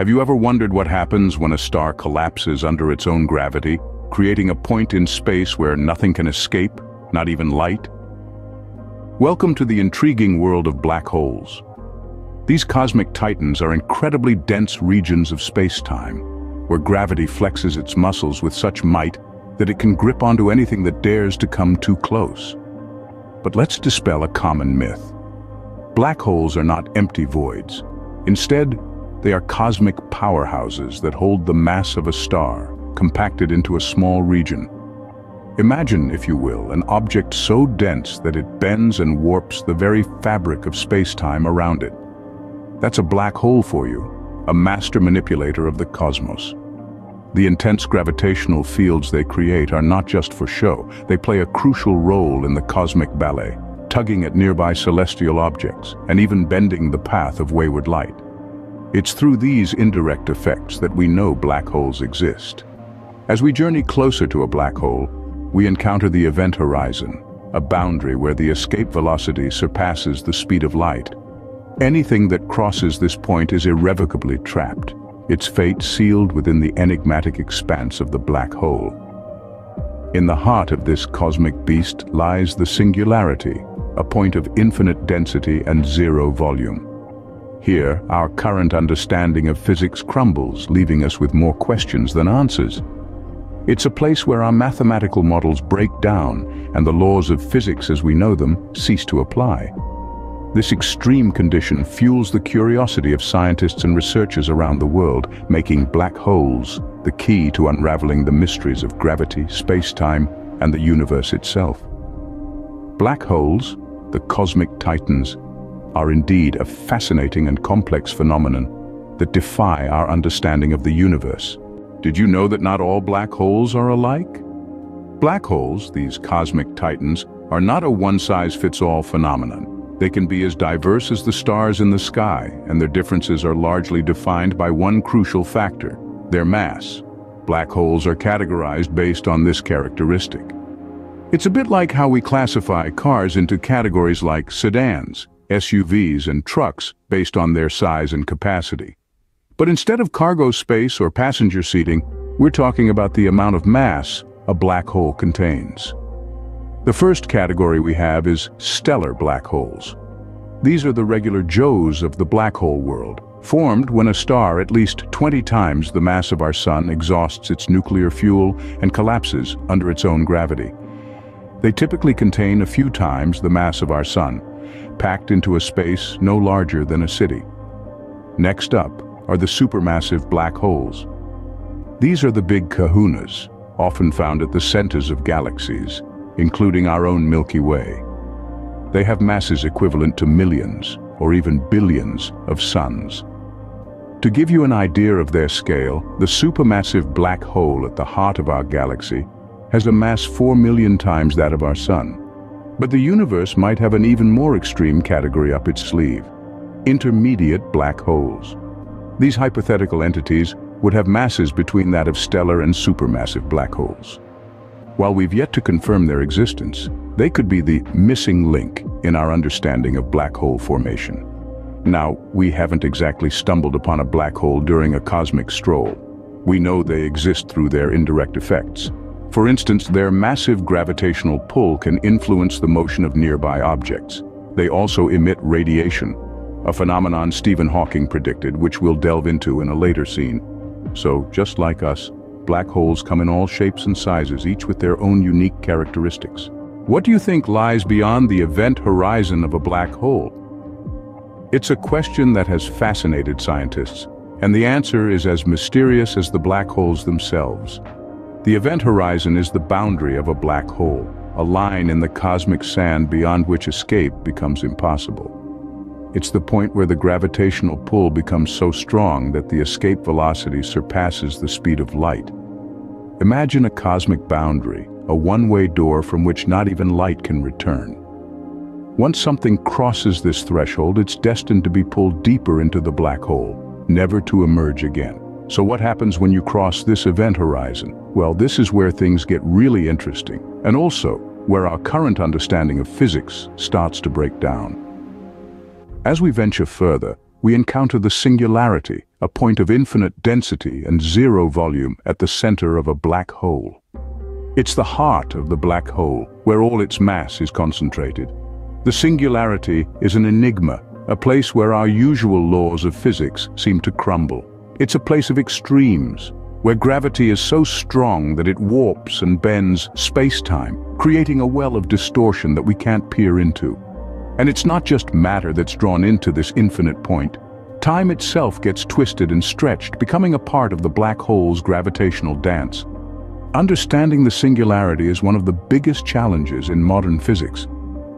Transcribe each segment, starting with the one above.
Have you ever wondered what happens when a star collapses under its own gravity, creating a point in space where nothing can escape, not even light? Welcome to the intriguing world of black holes. These cosmic titans are incredibly dense regions of space-time, where gravity flexes its muscles with such might that it can grip onto anything that dares to come too close. But let's dispel a common myth. Black holes are not empty voids. Instead, they are cosmic powerhouses that hold the mass of a star, compacted into a small region. Imagine, if you will, an object so dense that it bends and warps the very fabric of space-time around it. That's a black hole for you, a master manipulator of the cosmos. The intense gravitational fields they create are not just for show, they play a crucial role in the cosmic ballet, tugging at nearby celestial objects and even bending the path of wayward light. It's through these indirect effects that we know black holes exist. As we journey closer to a black hole, we encounter the event horizon, a boundary where the escape velocity surpasses the speed of light. Anything that crosses this point is irrevocably trapped, its fate sealed within the enigmatic expanse of the black hole. In the heart of this cosmic beast lies the singularity, a point of infinite density and zero volume. Here, our current understanding of physics crumbles, leaving us with more questions than answers. It's a place where our mathematical models break down and the laws of physics as we know them cease to apply. This extreme condition fuels the curiosity of scientists and researchers around the world, making black holes the key to unraveling the mysteries of gravity, space-time, and the universe itself. Black holes, the cosmic titans, are indeed a fascinating and complex phenomenon that defy our understanding of the universe. Did you know that not all black holes are alike? Black holes, these cosmic titans, are not a one-size-fits-all phenomenon. They can be as diverse as the stars in the sky, and their differences are largely defined by one crucial factor, their mass. Black holes are categorized based on this characteristic. It's a bit like how we classify cars into categories like sedans, SUVs, and trucks based on their size and capacity. But instead of cargo space or passenger seating, we're talking about the amount of mass a black hole contains. The first category we have is stellar black holes. These are the regular Joes of the black hole world, formed when a star at least 20 times the mass of our Sun exhausts its nuclear fuel and collapses under its own gravity. They typically contain a few times the mass of our Sun, packed into a space no larger than a city. Next up are the supermassive black holes. These are the big kahunas, often found at the centers of galaxies, including our own Milky Way. They have masses equivalent to millions or even billions of suns. To give you an idea of their scale, the supermassive black hole at the heart of our galaxy has a mass 4 million times that of our Sun. But the universe might have an even more extreme category up its sleeve: intermediate black holes. These hypothetical entities would have masses between that of stellar and supermassive black holes. While we've yet to confirm their existence, they could be the missing link in our understanding of black hole formation. Now, we haven't exactly stumbled upon a black hole during a cosmic stroll. We know they exist through their indirect effects. For instance, their massive gravitational pull can influence the motion of nearby objects. They also emit radiation, a phenomenon Stephen Hawking predicted, which we'll delve into in a later scene. So, just like us, black holes come in all shapes and sizes, each with their own unique characteristics. What do you think lies beyond the event horizon of a black hole? It's a question that has fascinated scientists, and the answer is as mysterious as the black holes themselves. The event horizon is the boundary of a black hole, a line in the cosmic sand beyond which escape becomes impossible. It's the point where the gravitational pull becomes so strong that the escape velocity surpasses the speed of light. Imagine a cosmic boundary, a one-way door from which not even light can return. Once something crosses this threshold, it's destined to be pulled deeper into the black hole, never to emerge again. So what happens when you cross this event horizon? Well, this is where things get really interesting, and also where our current understanding of physics starts to break down. As we venture further, we encounter the singularity, a point of infinite density and zero volume at the center of a black hole. It's the heart of the black hole, where all its mass is concentrated. The singularity is an enigma, a place where our usual laws of physics seem to crumble. It's a place of extremes, where gravity is so strong that it warps and bends space-time, creating a well of distortion that we can't peer into. And it's not just matter that's drawn into this infinite point. Time itself gets twisted and stretched, becoming a part of the black hole's gravitational dance. Understanding the singularity is one of the biggest challenges in modern physics.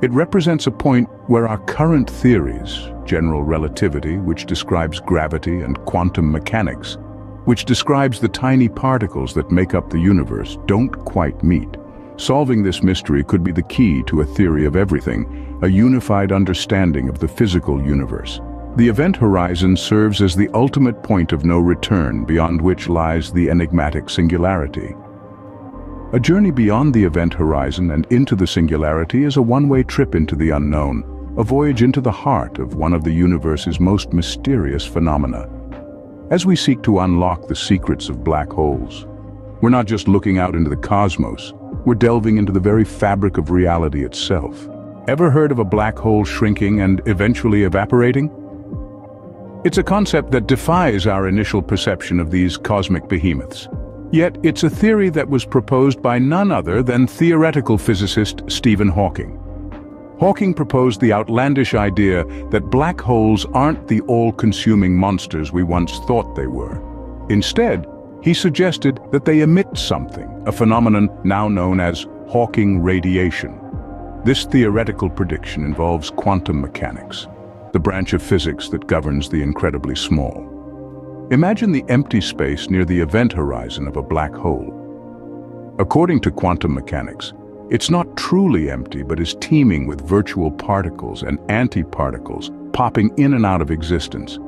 It represents a point where our current theories, general relativity, which describes gravity, and quantum mechanics, which describes the tiny particles that make up the universe, don't quite meet. Solving this mystery could be the key to a theory of everything, a unified understanding of the physical universe. The event horizon serves as the ultimate point of no return, beyond which lies the enigmatic singularity. A journey beyond the event horizon and into the singularity is a one-way trip into the unknown, a voyage into the heart of one of the universe's most mysterious phenomena. As we seek to unlock the secrets of black holes, we're not just looking out into the cosmos, we're delving into the very fabric of reality itself. Ever heard of a black hole shrinking and eventually evaporating? It's a concept that defies our initial perception of these cosmic behemoths. Yet it's a theory that was proposed by none other than theoretical physicist Stephen Hawking. Hawking proposed the outlandish idea that black holes aren't the all-consuming monsters we once thought they were. Instead, he suggested that they emit something, a phenomenon now known as Hawking radiation. This theoretical prediction involves quantum mechanics, the branch of physics that governs the incredibly small. Imagine the empty space near the event horizon of a black hole. According to quantum mechanics, it's not truly empty, but is teeming with virtual particles and antiparticles popping in and out of existence.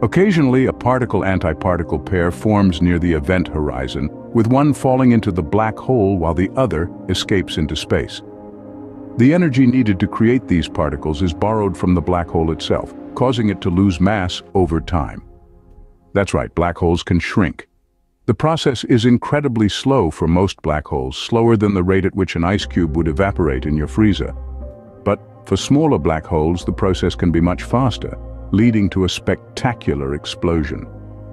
Occasionally, a particle-antiparticle pair forms near the event horizon, with one falling into the black hole while the other escapes into space. The energy needed to create these particles is borrowed from the black hole itself, causing it to lose mass over time. That's right, black holes can shrink. The process is incredibly slow for most black holes, slower than the rate at which an ice cube would evaporate in your freezer. But for smaller black holes, the process can be much faster, leading to a spectacular explosion.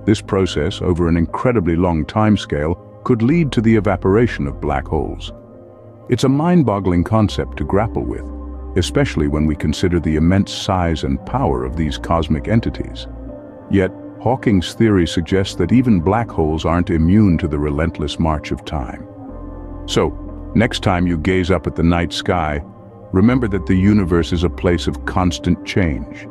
This process, over an incredibly long timescale, could lead to the evaporation of black holes. It's a mind-boggling concept to grapple with, especially when we consider the immense size and power of these cosmic entities. Yet, Hawking's theory suggests that even black holes aren't immune to the relentless march of time. So, next time you gaze up at the night sky, remember that the universe is a place of constant change.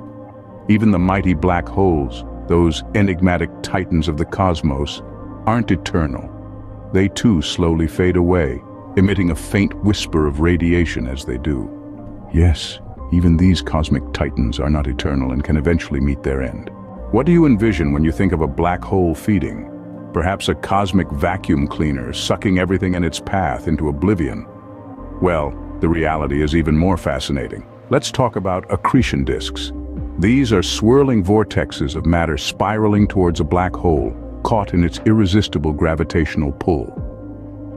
Even the mighty black holes, those enigmatic titans of the cosmos, aren't eternal. They too slowly fade away, emitting a faint whisper of radiation as they do. Yes, even these cosmic titans are not eternal and can eventually meet their end. What do you envision when you think of a black hole feeding? Perhaps a cosmic vacuum cleaner sucking everything in its path into oblivion? Well, the reality is even more fascinating. Let's talk about accretion disks. These are swirling vortexes of matter spiraling towards a black hole, caught in its irresistible gravitational pull.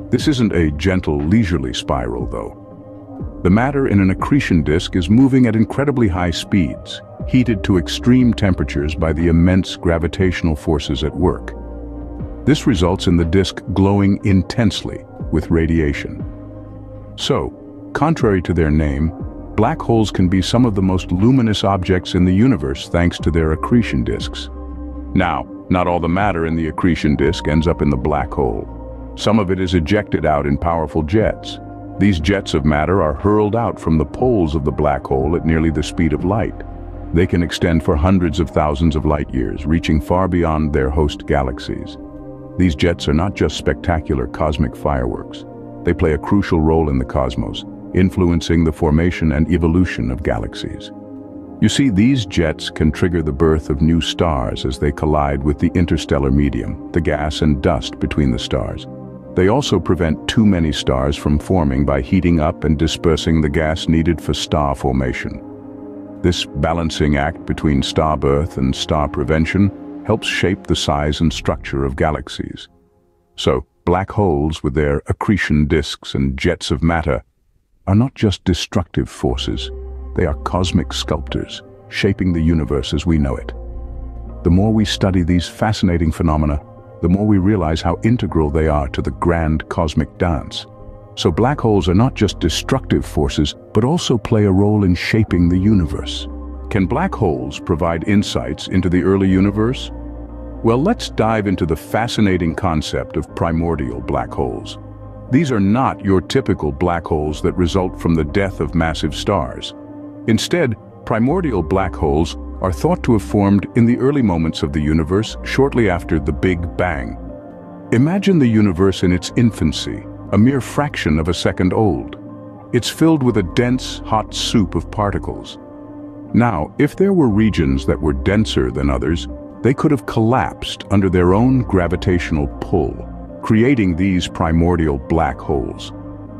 This isn't a gentle, leisurely spiral, though. The matter in an accretion disk is moving at incredibly high speeds, heated to extreme temperatures by the immense gravitational forces at work. This results in the disk glowing intensely with radiation. So, contrary to their name, black holes can be some of the most luminous objects in the universe thanks to their accretion disks. Now, not all the matter in the accretion disk ends up in the black hole. Some of it is ejected out in powerful jets. These jets of matter are hurled out from the poles of the black hole at nearly the speed of light. They can extend for hundreds of thousands of light years, reaching far beyond their host galaxies. These jets are not just spectacular cosmic fireworks. They play a crucial role in the cosmos, influencing the formation and evolution of galaxies. You see, these jets can trigger the birth of new stars as they collide with the interstellar medium, the gas and dust between the stars. They also prevent too many stars from forming by heating up and dispersing the gas needed for star formation. This balancing act between star birth and star prevention helps shape the size and structure of galaxies. So, black holes with their accretion disks and jets of matter are not just destructive forces, they are cosmic sculptors, shaping the universe as we know it. The more we study these fascinating phenomena, the more we realize how integral they are to the grand cosmic dance. So black holes are not just destructive forces, but also play a role in shaping the universe. Can black holes provide insights into the early universe? Well, let's dive into the fascinating concept of primordial black holes. These are not your typical black holes that result from the death of massive stars. Instead, primordial black holes are thought to have formed in the early moments of the universe shortly after the Big Bang. Imagine the universe in its infancy, a mere fraction of a second old. It's filled with a dense, hot soup of particles. Now, if there were regions that were denser than others, they could have collapsed under their own gravitational pull, creating these primordial black holes.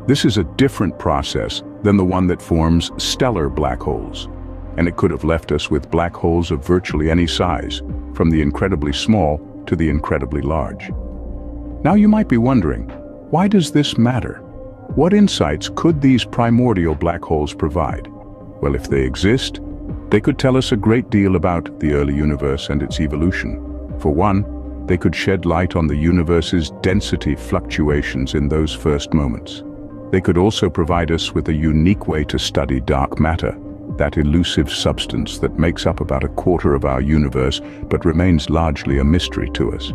This is a different process than the one that forms stellar black holes, and it could have left us with black holes of virtually any size, from the incredibly small to the incredibly large. Now you might be wondering, why does this matter? What insights could these primordial black holes provide? Well, if they exist, they could tell us a great deal about the early universe and its evolution. For one, they could shed light on the universe's density fluctuations in those first moments. They could also provide us with a unique way to study dark matter, that elusive substance that makes up about a quarter of our universe but remains largely a mystery to us.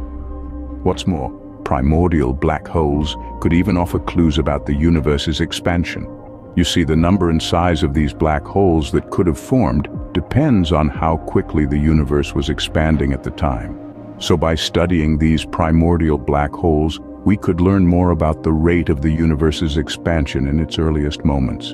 What's more, primordial black holes could even offer clues about the universe's expansion. You see, the number and size of these black holes that could have formed depends on how quickly the universe was expanding at the time. So by studying these primordial black holes, we could learn more about the rate of the universe's expansion in its earliest moments.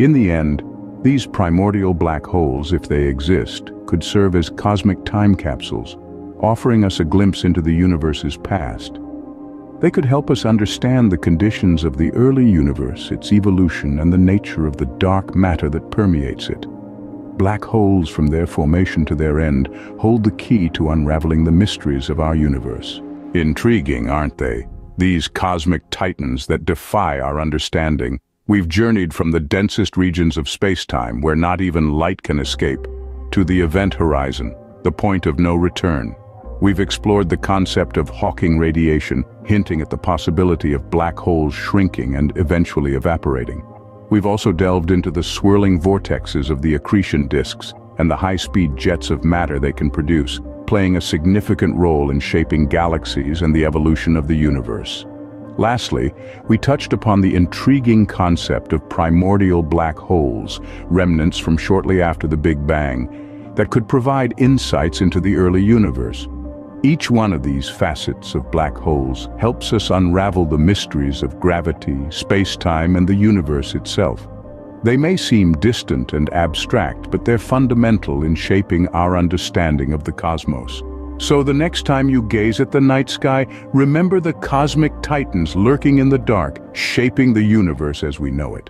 In the end, these primordial black holes, if they exist, could serve as cosmic time capsules, offering us a glimpse into the universe's past. They could help us understand the conditions of the early universe, its evolution, and the nature of the dark matter that permeates it. Black holes, from their formation to their end, hold the key to unraveling the mysteries of our universe. Intriguing, aren't they? These cosmic titans that defy our understanding. We've journeyed from the densest regions of space-time, where not even light can escape, to the event horizon, the point of no return. We've explored the concept of Hawking radiation, hinting at the possibility of black holes shrinking and eventually evaporating. We've also delved into the swirling vortexes of the accretion disks and the high-speed jets of matter they can produce, playing a significant role in shaping galaxies and the evolution of the universe. Lastly, we touched upon the intriguing concept of primordial black holes, remnants from shortly after the Big Bang, that could provide insights into the early universe. Each one of these facets of black holes helps us unravel the mysteries of gravity, space-time, and the universe itself. They may seem distant and abstract, but they're fundamental in shaping our understanding of the cosmos. So the next time you gaze at the night sky, remember the cosmic titans lurking in the dark, shaping the universe as we know it.